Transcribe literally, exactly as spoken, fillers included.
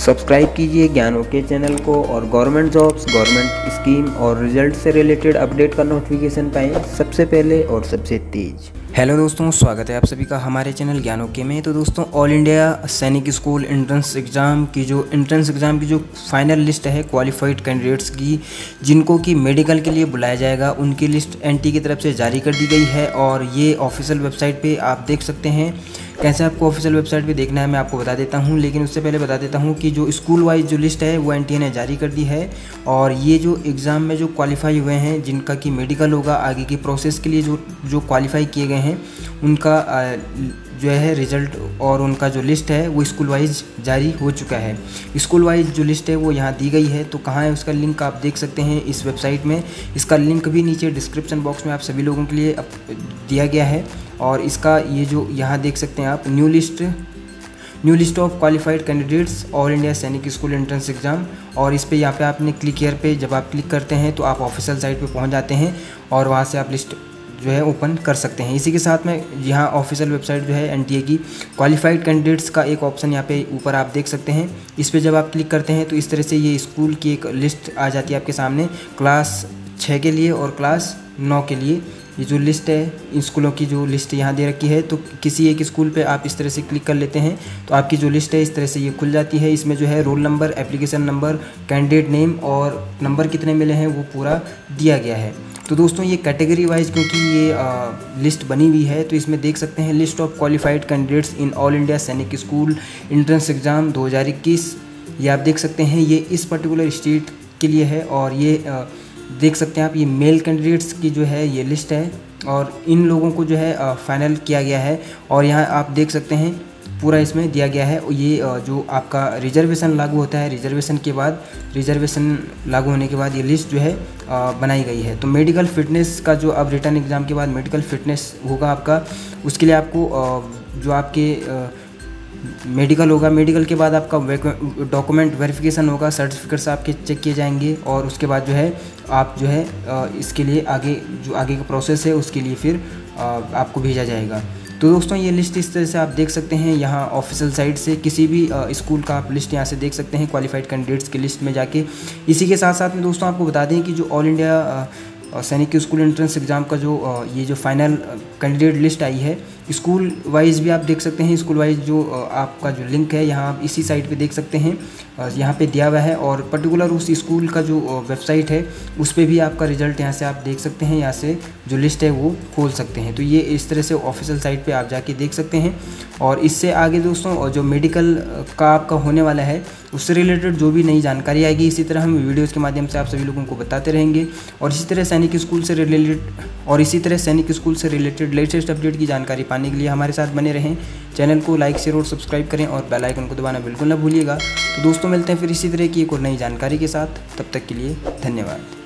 Subscribe कीजिए ज्ञानओके channel को और गवर्नमेंट जॉब्स, गवर्नमेंट स्कीम और रिजल्ट से रिलेटेड अपडेट का नोटिफिकेशन पाएं सबसे पहले और सबसे तेज। हेलो दोस्तों, स्वागत है आप सभी का हमारे चैनल ज्ञानओके में। तो दोस्तों, all India Sainik school entrance exam की जो एंट्रेंस एग्ज़ाम की जो फाइनल लिस्ट है क्वालिफाइड कैंडिडेट्स की, जिनको कि मेडिकल के लिए बुलाया जाएगा, उनकी लिस्ट एनटी की तरफ से जारी कर दी गई है। और ये ऑफिशियल वेबसाइट पे आप देख सकते हैं। कैसे आपको ऑफिशियल वेबसाइट पे देखना है मैं आपको बता देता हूँ, लेकिन उससे पहले बता देता हूँ कि जो स्कूल वाइज जो लिस्ट है वो एनटीए ने जारी कर दी है। और ये जो एग्ज़ाम में जो क्वालिफाई हुए हैं, जिनका कि मेडिकल होगा, आगे की प्रोसेस के लिए जो जो क्वालिफाई किए गए हैं, उनका जो है रिजल्ट और उनका जो लिस्ट है वो स्कूल वाइज जारी हो चुका है। स्कूल वाइज जो लिस्ट है वो यहाँ दी गई है। तो कहाँ है उसका लिंक आप देख सकते हैं इस वेबसाइट में। इसका लिंक भी नीचे डिस्क्रिप्शन बॉक्स में आप सभी लोगों के लिए दिया गया है। और इसका ये जो यहाँ देख सकते हैं आप, new list new list of qualified candidates all India Sainik school entrance exam. और इस पे यहाँ पे आपने क्लिक हेयर पे जब आप क्लिक करते हैं तो आप ऑफिशियल साइट पे पहुँच जाते हैं और वहाँ से आप लिस्ट जो है ओपन कर सकते हैं। इसी के साथ में यहाँ ऑफिशियल वेबसाइट जो है एनटीए की, क्वालिफाइड कैंडिडेट्स का एक ऑप्शन यहाँ पे ऊपर आप देख सकते हैं। इस पे जब आप क्लिक करते हैं तो इस तरह से ये स्कूल की एक लिस्ट आ जाती है आपके सामने, क्लास छः के लिए और क्लास नौ के लिए। ये जो लिस्ट है स्कूलों की, जो लिस्ट यहाँ दे रखी है, तो किसी एक स्कूल पे आप इस तरह से क्लिक कर लेते हैं तो आपकी जो लिस्ट है इस तरह से ये खुल जाती है। इसमें जो है roll number, application number, candidate name और नंबर कितने मिले हैं वो पूरा दिया गया है। तो दोस्तों, ये कैटेगरी वाइज क्योंकि ये आ, लिस्ट बनी हुई है, तो इसमें देख सकते हैं list of qualified candidates in all India Sainik school entrance exam दो हज़ार इक्कीस। ये आप देख सकते हैं ये इस पर्टिकुलर स्टेट के लिए है। और ये आ, देख सकते हैं आप, ये मेल कैंडिडेट्स की जो है ये लिस्ट है और इन लोगों को जो है फाइनल किया गया है। और यहाँ आप देख सकते हैं पूरा इसमें दिया गया है। ये जो आपका रिजर्वेशन लागू होता है, रिजर्वेशन के बाद रिजर्वेशन लागू होने के बाद ये लिस्ट जो है बनाई गई है। तो मेडिकल फिटनेस का जो अब रिटर्न एग्ज़ाम के बाद मेडिकल फिटनेस होगा आपका, उसके लिए आपको जो आपके मेडिकल होगा, मेडिकल के बाद आपका डॉक्यूमेंट वेरिफिकेशन होगा, सर्टिफिकेट्स आपके चेक किए जाएंगे और उसके बाद जो है आप जो है इसके लिए आगे जो आगे का प्रोसेस है उसके लिए फिर आपको भेजा जाएगा। तो दोस्तों, ये लिस्ट इस तरह से आप देख सकते हैं यहाँ ऑफिशियल साइट से। किसी भी स्कूल का आप लिस्ट यहाँ से देख सकते हैं क्वालिफाइड कैंडिडेट्स की लिस्ट में जाके। इसी के साथ साथ में दोस्तों आपको बता दें कि जो all India Sainik school entrance exam का जो ये जो फाइनल कैंडिडेट लिस्ट आई है, स्कूल वाइज भी आप देख सकते हैं। स्कूल वाइज जो आपका जो लिंक है यहाँ आप इसी साइट पे देख सकते हैं, यहाँ पे दिया हुआ है। और पर्टिकुलर उस स्कूल का जो वेबसाइट है उस पे भी आपका रिजल्ट यहाँ से आप देख सकते हैं, यहाँ से जो लिस्ट है वो खोल सकते हैं। तो ये इस तरह से ऑफिशियल साइट पर आप जाके देख सकते हैं। और इससे आगे दोस्तों जो मेडिकल का आपका होने वाला है उससे रिलेटेड जो भी नई जानकारी आएगी, इसी तरह हम वीडियोज़ के माध्यम से आप सभी लोगों को बताते रहेंगे। और इसी तरह सैनिक स्कूल से रिलेटेड और इसी तरह सैनिक स्कूल से रिलेटेड लेटेस्ट अपडेट की जानकारी पाने के लिए हमारे साथ बने रहें। चैनल को लाइक, शेयर और सब्सक्राइब करें और बेल आइकन को दबाना बिल्कुल ना भूलिएगा। तो दोस्तों, मिलते हैं फिर इसी तरह की एक और नई जानकारी के साथ। तब तक के लिए धन्यवाद।